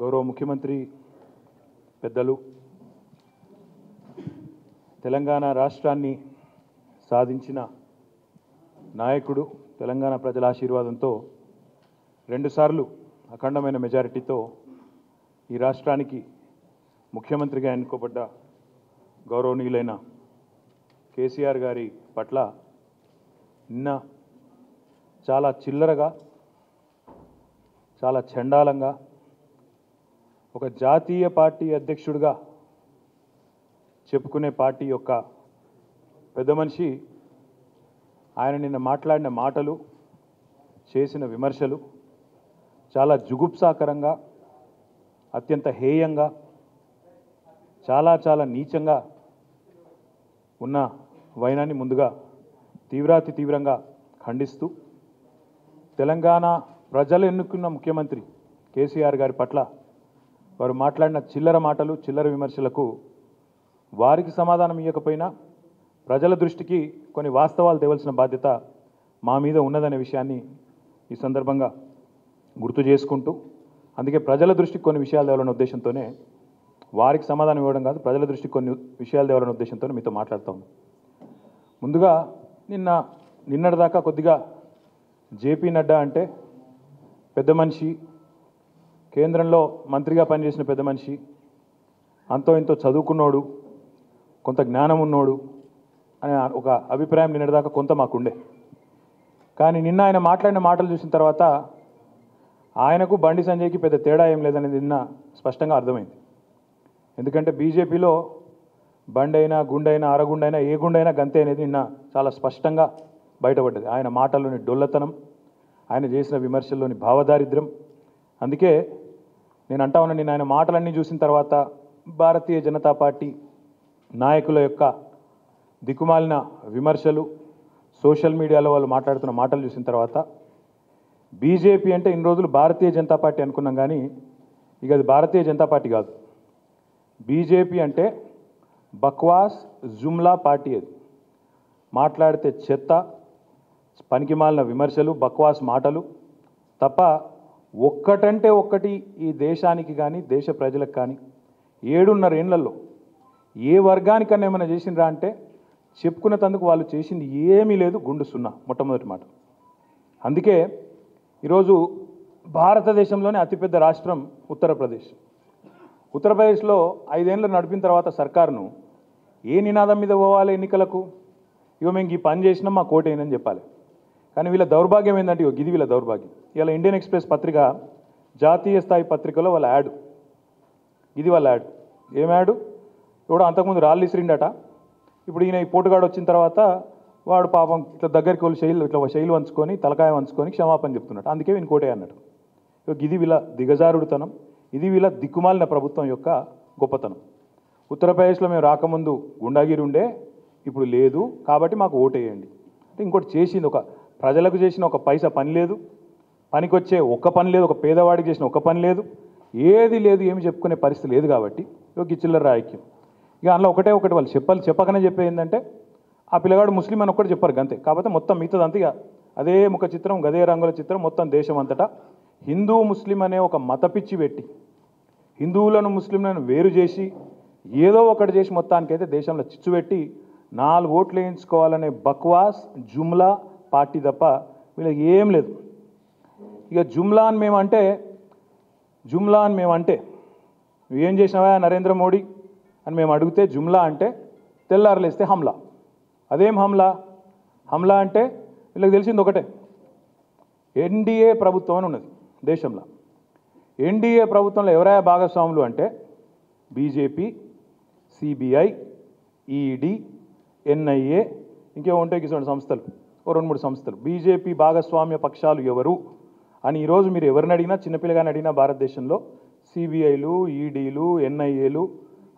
గౌరవ ముఖ్యమంత్రి పెద్దలు తెలంగాణ రాష్ట్రాన్ని సాధించిన నాయకుడు తెలంగాణ ప్రజల ఆశీర్వాదంతో రెండుసార్లు అఖండమైన మెజారిటీతో ఈ రాష్ట్రానికి ముఖ్యమంత్రిగా ఎన్నుకోబడ్డ గౌరవనీయులైన కేసీఆర్ గారి పట్ల నిన్న చాలా చిల్లరగా చాలా చండాలంగా ఒక జాతీయ పార్టీ అధ్యక్షుడిగా చెప్పుకునే పార్టీ యొక్క పెద్ద మనిషి ఆయన నిన్న మాట్లాడిన మాటలు చేసిన విమర్శలు చాలా జుగుప్సాకరంగా అత్యంత హేయంగా చాలా చాలా నీచంగా ఉన్న వైనాన్ని ముందుగా తీవ్రాతి తీవ్రంగా ఖండిస్తూ తెలంగాణ ప్రజలు ఎన్నుకున్న ముఖ్యమంత్రి కేసీఆర్ గారి పట్ల వారు మాట్లాడిన చిల్లర మాటలు చిల్లర విమర్శలకు వారికి సమాధానం ఇవ్వకపోయినా ప్రజల దృష్టికి కొన్ని వాస్తవాలు తేవాల్సిన బాధ్యత మా మీద ఉన్నదనే విషయాన్ని ఈ సందర్భంగా గుర్తు చేసుకుంటూ అందుకే ప్రజల దృష్టికి కొన్ని విషయాలు తేవాలనే ఉద్దేశంతోనే వారికి సమాధానం ఇవ్వడం కాదు ప్రజల దృష్టికి కొన్ని విషయాలు తేవాలనే ఉద్దేశంతోనే మీతో మాట్లాడతాం. ముందుగా నిన్నటిదాకా కొద్దిగా జేపీ నడ్డా అంటే పెద్ద మనిషి, కేంద్రంలో మంత్రిగా పనిచేసిన పెద్ద మనిషి, అంతో ఇంతో చదువుకున్నోడు, కొంత జ్ఞానం ఉన్నోడు అనే ఒక అభిప్రాయం నిన్నటిదాకా కొంత మాకుండే. కానీ నిన్న ఆయన మాట్లాడిన మాటలు చూసిన తర్వాత ఆయనకు బండి సంజయ్కి పెద్ద తేడా ఏం లేదనేది నిన్న స్పష్టంగా అర్థమైంది. ఎందుకంటే బీజేపీలో బండైనా గుండైనా అరగుండైనా ఏ గుండైనా గంతే అనేది నిన్న చాలా స్పష్టంగా బయటపడ్డది. ఆయన మాటల్లోని డొల్లతనం, ఆయన చేసిన విమర్శల్లోని భావదారిద్ర్యం. అందుకే నేను అంటా ఉన్నా, నేను ఆయన మాటలన్నీ చూసిన తర్వాత భారతీయ జనతా పార్టీ నాయకుల యొక్క దిక్కుమాలిన విమర్శలు, సోషల్ మీడియాలో వాళ్ళు మాట్లాడుతున్న మాటలు చూసిన తర్వాత బీజేపీ అంటే ఇన్ని రోజులు భారతీయ జనతా పార్టీ అనుకున్నాం, కానీ ఇక అది భారతీయ జనతా పార్టీ కాదు. బీజేపీ అంటే బక్వాస్ జుమ్లా పార్టీ. అది మాట్లాడితే చెత్త, పనికిమాలిన విమర్శలు, బక్వాస్ మాటలు తప్ప ఒక్కటంటే ఒక్కటి ఈ దేశానికి కానీ దేశ ప్రజలకు కానీ 7.5 ఏళ్లలో ఏ వర్గానికన్నా ఏమైనా చేసిండ్రా అంటే చెప్పుకున్న తందుకు వాళ్ళు చేసింది ఏమీ లేదు, గుండు సున్నా, మొట్టమొదటి మాట. అందుకే ఈరోజు భారతదేశంలోనే అతిపెద్ద రాష్ట్రం ఉత్తరప్రదేశ్. ఉత్తరప్రదేశ్లో 5 ఏళ్ళు నడిపిన తర్వాత సర్కారును ఏ నినాదం మీద పోవాలి ఎన్నికలకు? ఇక మేము ఈ పని చేసినాం, మా కోట ఏందని చెప్పాలి. కానీ వీళ్ళ దౌర్భాగ్యం ఏంటంటే ఇక గిది వీళ్ళ దౌర్భాగ్యం. ఇలా ఇండియన్ ఎక్స్ప్రెస్ పత్రిక జాతీయ స్థాయి పత్రికలో వాళ్ళ యాడ్, ఇది వాళ్ళ యాడ్. ఏం యాడ్? ఇప్పుడు అంతకుముందు రాళ్ళు ఇసిరిండట, ఇప్పుడు ఈయన ఈ పోటుగాడు వచ్చిన తర్వాత వాడు పాపం ఇట్లా దగ్గరికి వాళ్ళు శైలు వంచుకొని తలకాయ వంచుకొని క్షమాపణ చెప్తున్నాడు, అందుకే వీని కోటే అన్నాడు. ఇది వీళ్ళ దిగజారుడుతనం, ఇది వీళ్ళ దిక్కుమాలిన ప్రభుత్వం యొక్క గొప్పతనం. ఉత్తరప్రదేశ్లో మేము రాకముందు గుండాగిరి ఉండే, ఇప్పుడు లేదు, కాబట్టి మాకు ఓటేయండి అంటే ఇంకోటి చేసింది. ఒక ప్రజలకు చేసిన ఒక పైసా పని లేదు, పనికొచ్చే ఒక్క పని లేదు, ఒక పేదవాడికి చేసిన ఒక్క పని లేదు, ఏది లేదు, ఏమి చెప్పుకునే పరిస్థితి లేదు. కాబట్టి ఈ చిల్లర ఐక్యం. ఇక అందులో ఒకటే వాళ్ళు చెప్పకనే చెప్పేది ఏంటంటే ఆ పిల్లగాడు ముస్లిం అని ఒక్కటి చెప్పారు అంతే. కాకపోతే మొత్తం మిగతాదంతా ఇక అదే ముఖ చిత్రం, గదే రంగుల చిత్రం. మొత్తం దేశం అంతటా హిందూ ముస్లిం అనే ఒక మత పిచ్చి పెట్టి హిందువులను ముస్లింలను వేరు చేసి ఏదో ఒకటి చేసి మొత్తానికైతే దేశంలో చిచ్చు పెట్టి 4 ఓట్లు వేయించుకోవాలనే బక్వాస్ జుమ్లా పార్టీ తప్ప వీళ్ళకి ఏం లేదు. ఇక జుమ్లా అని మేమంటే నువ్వేం చేసినావా నరేంద్ర మోడీ అని మేము అడిగితే జుమ్లా అంటే తెల్లారులేస్తే హమ్లా. అదేం హమ్లా అంటే వీళ్ళకి తెలిసింది ఒకటే, ఎన్డీఏ ప్రభుత్వం అని ఉన్నది దేశంలో. ఎన్డీఏ ప్రభుత్వంలో ఎవరైనా భాగస్వాములు అంటే బీజేపీ, సిబిఐ, ఈడీ, ఎన్ఐఏ, ఇంకేమో ఉంటాయి కిసోటి సంస్థలు, 2-3 సంస్థలు. బీజేపీ భాగస్వామ్య పక్షాలు ఎవరు అని ఈరోజు మీరు ఎవరిని అడిగినా, చిన్నపిల్లగాని అడిగినా భారతదేశంలో సిబిఐలు, ఈడీలు, ఎన్ఐఏలు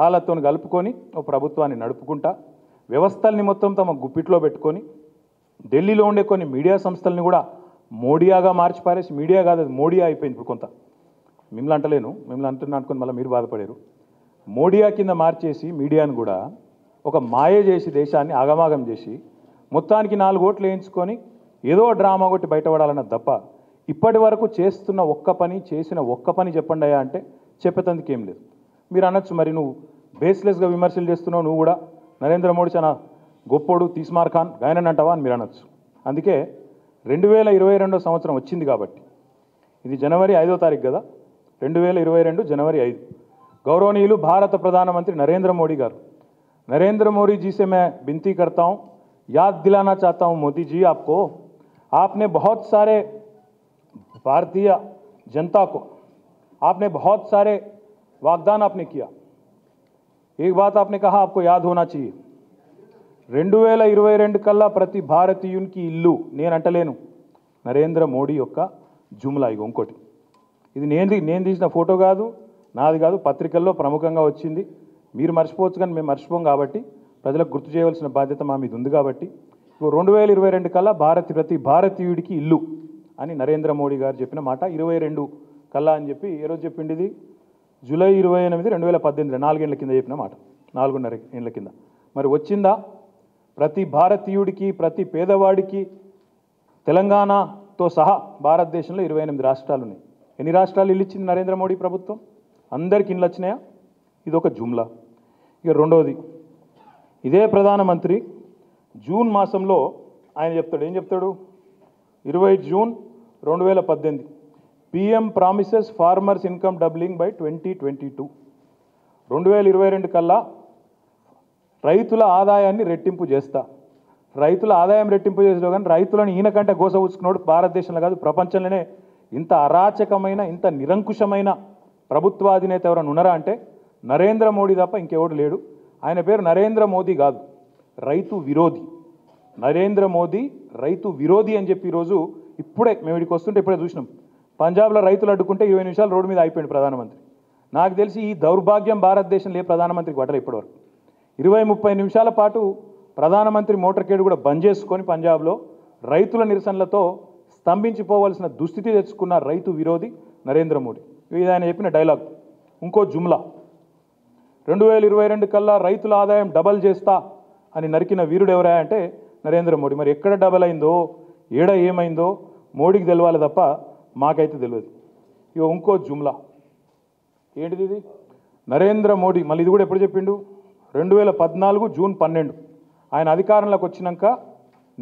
వాళ్ళతో కలుపుకొని ఒక ప్రభుత్వాన్ని నడుపుకుంటా వ్యవస్థల్ని మొత్తం తమ గుప్పిట్లో పెట్టుకొని ఢిల్లీలో ఉండే కొన్ని మీడియా సంస్థల్ని కూడా మోడియాగా మార్చి పారేసి, మీడియా కాదు అది మోడియా అయిపోయింది ఇప్పుడు. కొంత మిమ్మల్ని అంటలేను, మిమ్మల్ని అంటున్నా అనుకుని మళ్ళీ మీరు బాధపడారు. మోడియా కింద మార్చేసి మీడియాను కూడా ఒక మాయ చేసి దేశాన్ని ఆగమాగం చేసి మొత్తానికి 4 ఓట్లు వేయించుకొని ఏదో డ్రామా కొట్టి బయటపడాలన్న తప్ప ఇప్పటి వరకు చేస్తున్న ఒక్క పని చెప్పండి అయ్యా అంటే చెప్పేతందుకేం లేదు. మీరు అనొచ్చు మరి నువ్వు బేస్లెస్గా విమర్శలు చేస్తున్నావు, నువ్వు కూడా నరేంద్ర మోడీ చాలా గొప్పోడు తీస్మార్ ఖాన్ గాయనని అంటావా అని మీరు అనొచ్చు. అందుకే 2022వ సంవత్సరం వచ్చింది కాబట్టి, ఇది జనవరి 5వ తారీఖు కదా, 2022 జనవరి 5, గౌరవనీయులు భారత ప్రధానమంత్రి నరేంద్ర మోడీ గారు, नरेंद्र मोदी जी से मैं विनती करता हूं, याद दिलाना चाहता हूं मोदी जी आपको, आपने बहुत सारे भारतीय जनता को आपने बहुत सारे वाग्दान आपने किया. एक बात आपने कहा आपको याद होना चाहिए, 2022 कल्ला प्रति भारतीयुनिकी इल्लू नेनु अंटलेनु नरेंद्र मोदी योक्क जुमला. इगो इंकोटी इदि नेनु तीसिन फोटो कादु, नादि कादु, पत्रिकల్లో ప్రముఖంగా వచ్చింది. మీరు మర్చిపోవచ్చు కానీ మేము మర్చిపోం కాబట్టి ప్రజలకు గుర్తు చేయవలసిన బాధ్యత మా మీద ఉంది. కాబట్టి 2022 కల్లా ప్రతి భారతీయుడికి ఇల్లు అని నరేంద్ర మోడీ గారు చెప్పిన మాట 2022 కల్లా అని చెప్పి ఏ రోజు చెప్పిండిది, జూలై 28, 2018, 4 ఏళ్ల కింద చెప్పిన మాట, 4.5 ఏళ్ల కింద. మరి వచ్చిందా? ప్రతి భారతీయుడికి, ప్రతి పేదవాడికి, తెలంగాణతో సహా భారతదేశంలో 28 రాష్ట్రాలు ఉన్నాయి. ఎన్ని రాష్ట్రాలు ఇల్లు ఇచ్చింది నరేంద్ర మోడీ ప్రభుత్వం? అందరికీ ఇల్లు వచ్చినాయా? ఇదొక జుమ్లా. ఇక రెండోది, ఇదే ప్రధానమంత్రి జూన్ మాసంలో ఆయన చెప్తాడు, ఏం చెప్తాడు, 20 June 2018, PM promises farmers income doubling by 2022. 2022 కల్లా రైతుల ఆదాయాన్ని రెట్టింపు చేస్తా. రైతుల ఆదాయం రెట్టింపు చేసేలో కానీ రైతులను ఈయనకంటే గోస ఊచుకున్నాడు భారతదేశంలో కాదు, ప్రపంచంలోనే. ఇంత అరాచకమైన, ఇంత నిరంకుశమైన ప్రభుత్వాధినేత ఎవరైనా ఉన్నారా అంటే నరేంద్ర మోడీ తప్ప ఇంకెవడు లేడు. ఆయన పేరు నరేంద్ర మోదీ కాదు, రైతు విరోధి. నరేంద్ర మోదీ రైతు విరోధి అని చెప్పి ఈరోజు ఇప్పుడే మేము ఇక్కడికి వస్తుంటే ఇప్పుడే చూసినాం, పంజాబ్లో రైతులు అడ్డుకుంటే 20 నిమిషాలు రోడ్డు మీద అయిపోయింది ప్రధానమంత్రి. నాకు తెలిసి ఈ దౌర్భాగ్యం భారతదేశంలో ఏ ప్రధానమంత్రికి పట్టలే ఇప్పటివరకు. 20-30 నిమిషాల పాటు ప్రధానమంత్రి మోటార్కేడ్ కూడా బంద్ చేసుకొని పంజాబ్లో రైతుల నిరసనలతో స్తంభించిపోవలసిన దుస్థితి తెచ్చుకున్న రైతు విరోధి నరేంద్ర మోడీ. ఇది ఆయన చెప్పిన డైలాగ్. ఇంకో జుమ్లా, 2022 కల్లా రైతుల ఆదాయం డబల్ చేస్తా అని నరికిన వీరుడు ఎవరా అంటే నరేంద్ర మోడీ. మరి ఎక్కడ డబల్ అయిందో, ఏడ ఏమైందో మోడీకి తెలవాలి తప్ప మాకైతే తెలియదు. ఇక ఇంకో జుమ్లా ఏంటిది, ఇది నరేంద్ర మోడీ మళ్ళీ ఇది కూడా ఎప్పుడు చెప్పిండు, 2014 జూన్ 12 ఆయన అధికారంలోకి వచ్చినాక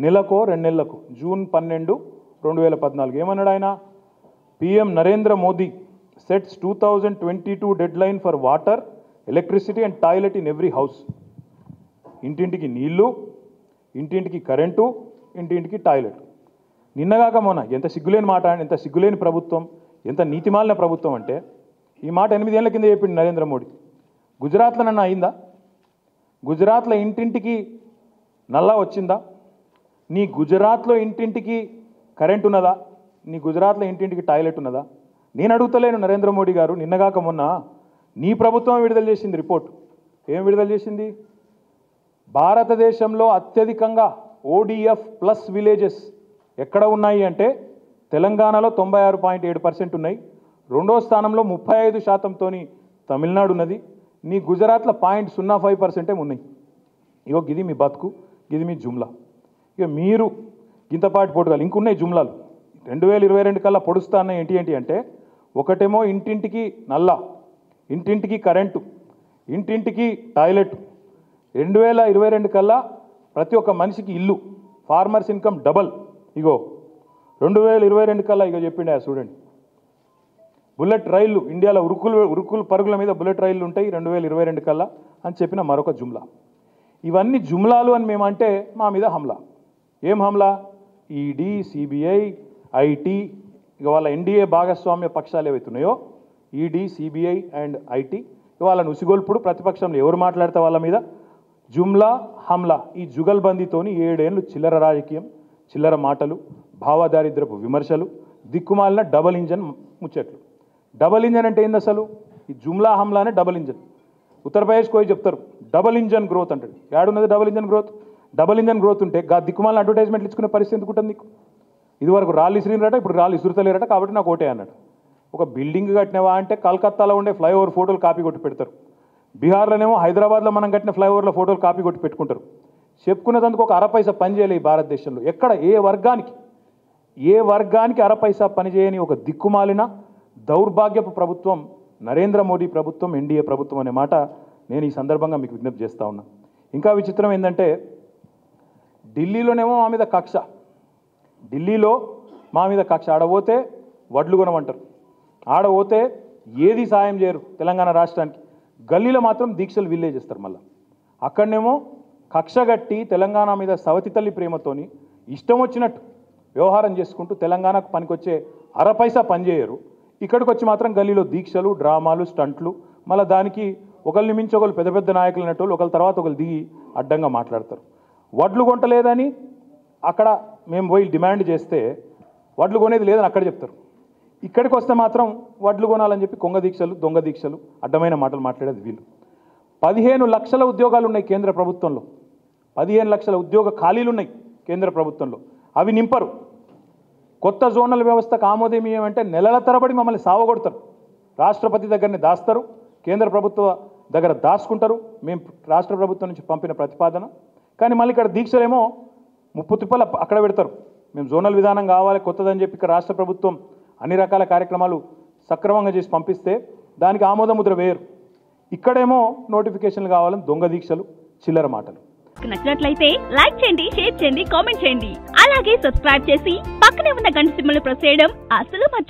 నెలకో 2 నెలలకు జూన్ 12, 2014 ఏమన్నాడు ఆయన, PM Narendra Modi sets 2022 deadline for water, electricity and toilet in every house. ఇంటింటికి నీళ్లు, ఇంటింటికి కరెంటు, ఇంటింటికి టాయిలెట్. నిన్నగాక మొన్న ఎంత సిగ్గులేని మాట, ఎంత సిగ్గులేని ప్రభుత్వం, ఎంత నీతిమాలిన ప్రభుత్వం అంటే ఈ మాట 8 ఏళ్ల కింద చెప్పింది నరేంద్ర మోడీ. గుజరాత్లోనన్నా అయిందా? గుజరాత్లో ఇంటింటికి నల్లా వచ్చిందా? నీ గుజరాత్లో ఇంటింటికి కరెంట్ ఉన్నదా? నీ గుజరాత్లో ఇంటింటికి టాయిలెట్ ఉన్నదా? నేను అడుగుతలేను నరేంద్ర మోడీ గారు, నిన్నగాక మొన్న నీ ప్రభుత్వం విడుదల చేసింది రిపోర్ట్. ఏం విడుదల చేసింది? భారతదేశంలో అత్యధికంగా ODF+ విలేజెస్ ఎక్కడ ఉన్నాయి అంటే తెలంగాణలో 96.7% ఉన్నాయి. రెండో స్థానంలో 35% తమిళనాడు ఉన్నది. నీ గుజరాత్లో 0.05% ఉన్నాయి. ఇగో ఇది మీ బతుకు, ఇది మీ జుమ్లా. ఇక మీరు గింతపాటి పోటుగాలి. ఇంకున్నాయి జుమ్లాలు 2022 కల్లా పొడుస్తాన్న ఏంటి ఏంటి అంటే, ఒకటేమో ఇంటింటికి నల్లా, ఇంటింటికి కరెంటు, ఇంటింటికి టాయిలెట్, 2022 కల్లా ప్రతి ఒక్క మనిషికి ఇల్లు, ఫార్మర్స్ ఇన్కమ్ డబల్. ఇగో 2022 కల్లా ఇగో చెప్పిండే చూడండి, బుల్లెట్ రైళ్లు ఇండియాలో ఉరుకులు పరుగుల మీద బుల్లెట్ రైళ్లు ఉంటాయి 2022 కల్లా అని చెప్పిన మరొక జుమ్లా. ఇవన్నీ జుమ్లాలు అని మేమంటే మా మీద హమ్లా. ఏం హమ్లా? ఈడీ, సిబిఐ, ఐటీ, ఇక వాళ్ళ NDA భాగస్వామ్య పక్షాలు ఏవైతున్నాయో ఈడీ, సిబిఐ అండ్ ఐటీ వాళ్ళను ఉసిగొల్పుడు, ప్రతిపక్షంలో ఎవరు మాట్లాడితే వాళ్ళ మీద జుమ్లా, హమ్లా. ఈ జుగల్బందీతోని 7 ఏళ్ళు చిల్లర రాజకీయం, చిల్లర మాటలు, భావదారిద్రపు విమర్శలు, దిక్కుమాలిన డబల్ ఇంజన్ ముచ్చట్లు. డబల్ ఇంజన్ అంటే ఏంది అసలు? ఈ జుమ్లా హమ్లానే డబల్ ఇంజన్. ఉత్తరప్రదేశ్కి పోయి చెప్తారు డబల్ ఇంజన్ గ్రోత్ అంటాడు. ఏడున్నది double engine growth? Double engine growth ఉంటే గా దిక్కుమాలిన అడ్వర్టైజ్మెంట్లు ఇచ్చుకునే పరిస్థితి ఎందుకుంటుంది నీకు? ఇదివరకు రాళ్ళు ఇసిరినరట, ఇప్పుడు రాళ్ళు ఇసురుతలేరట, కాబట్టి నాకు ఓటే అన్నాడు. ఒక బిల్డింగ్ కట్టినవా అంటే కలకత్తాలో ఉండే ఫ్లైఓవర్ ఫోటోలు కాపీ కొట్టి పెడతారు. బీహార్లోనేమో హైదరాబాద్లో మనం కట్టిన ఫ్లైఓవర్ల ఫోటోలు కాపీ కొట్టి పెట్టుకుంటారు. చెప్పుకునేందుకు ఒక 0.5 పైసా పని చేయలేదు భారతదేశంలో. ఎక్కడ ఏ వర్గానికి 0.5 పైసా పని చేయని ఒక దిక్కుమాలిన దౌర్భాగ్యపు ప్రభుత్వం నరేంద్ర మోడీ ప్రభుత్వం ఎన్డీఏ ప్రభుత్వం అనే మాట నేను ఈ సందర్భంగా మీకు విజ్ఞప్తి చేస్తా ఉన్నా। ఇంకా విచిత్రం ఏందంటే ఢిల్లీలోనేమో మా మీద కక్ష, ఢిల్లీలో మా మీద కక్ష, ఆడపోతే వడ్లు కొనమంటారు, ఆడపోతే ఏది సాయం చేయరు తెలంగాణ రాష్ట్రానికి, గల్లీలో మాత్రం దీక్షలు విల్లే చేస్తారు। మళ్ళీ అక్కడనేమో కక్షగట్టి తెలంగాణ మీద సవతి తల్లి ప్రేమతోని ఇష్టం వచ్చినట్టు వ్యవహారం చేసుకుంటూ తెలంగాణకు పనికొచ్చే అరపైసా పనిచేయరు, ఇక్కడికి వచ్చి మాత్రం గల్లీలో దీక్షలు డ్రామాలు స్టంట్లు, మళ్ళీ దానికి ఒకరిని మించి ఒకరు పెద్ద పెద్ద నాయకులు అనేటోళ్ళు ఒకరి తర్వాత ఒకరు దిగి అడ్డంగా మాట్లాడతారు। వడ్లు కొంటలేదని అక్కడ మేము పోయి డిమాండ్ చేస్తే వడ్లు కొనేది లేదని అక్కడ చెప్తారు, ఇక్కడికి వస్తే మాత్రం వడ్లు కొనాలని చెప్పి కొంగ దీక్షలు దొంగ దీక్షలు అడ్డమైన మాటలు మాట్లాడేది వీళ్ళు। 15 లక్షల ఉద్యోగాలు ఉన్నాయి కేంద్ర ప్రభుత్వంలో, 15 లక్షల ఉద్యోగ ఖాళీలు ఉన్నాయి కేంద్ర ప్రభుత్వంలో, అవి నింపరు। కొత్త జోనల్ వ్యవస్థకు ఆమోదమీయం అంటే నెలల తరబడి మమ్మల్ని సావగొడతారు, రాష్ట్రపతి దగ్గరనే దాస్తారు, కేంద్ర ప్రభుత్వ దగ్గర దాచుకుంటారు మేము రాష్ట్ర ప్రభుత్వం నుంచి పంపిన ప్రతిపాదన। కానీ మళ్ళీ ఇక్కడ దీక్షలేమో ముప్పు తిప్పలు అక్కడ పెడతారు, మేము జోనల్ విధానం కావాలి కొత్తదని చెప్పి ఇక్కడ రాష్ట్ర ప్రభుత్వం అన్ని రకాల కార్యక్రమాలు సక్రమంగా చేసి పంపిస్తే దానికి ఆమోదముద్ర వేయరు, ఇక్కడేమో నోటిఫికేషన్లు కావాలని దొంగ దీక్షలు చిల్లర మాటలు। నచ్చినట్లయితే లైక్ చేయండి, షేర్ చేయండి, కామెంట్ చేయండి, అలాగే సబ్స్క్రైబ్ చేసి పక్కనే ఉన్న గంట సింబల్ ప్రెస్ చేయడం అస్సలు మర్చిపోకండి।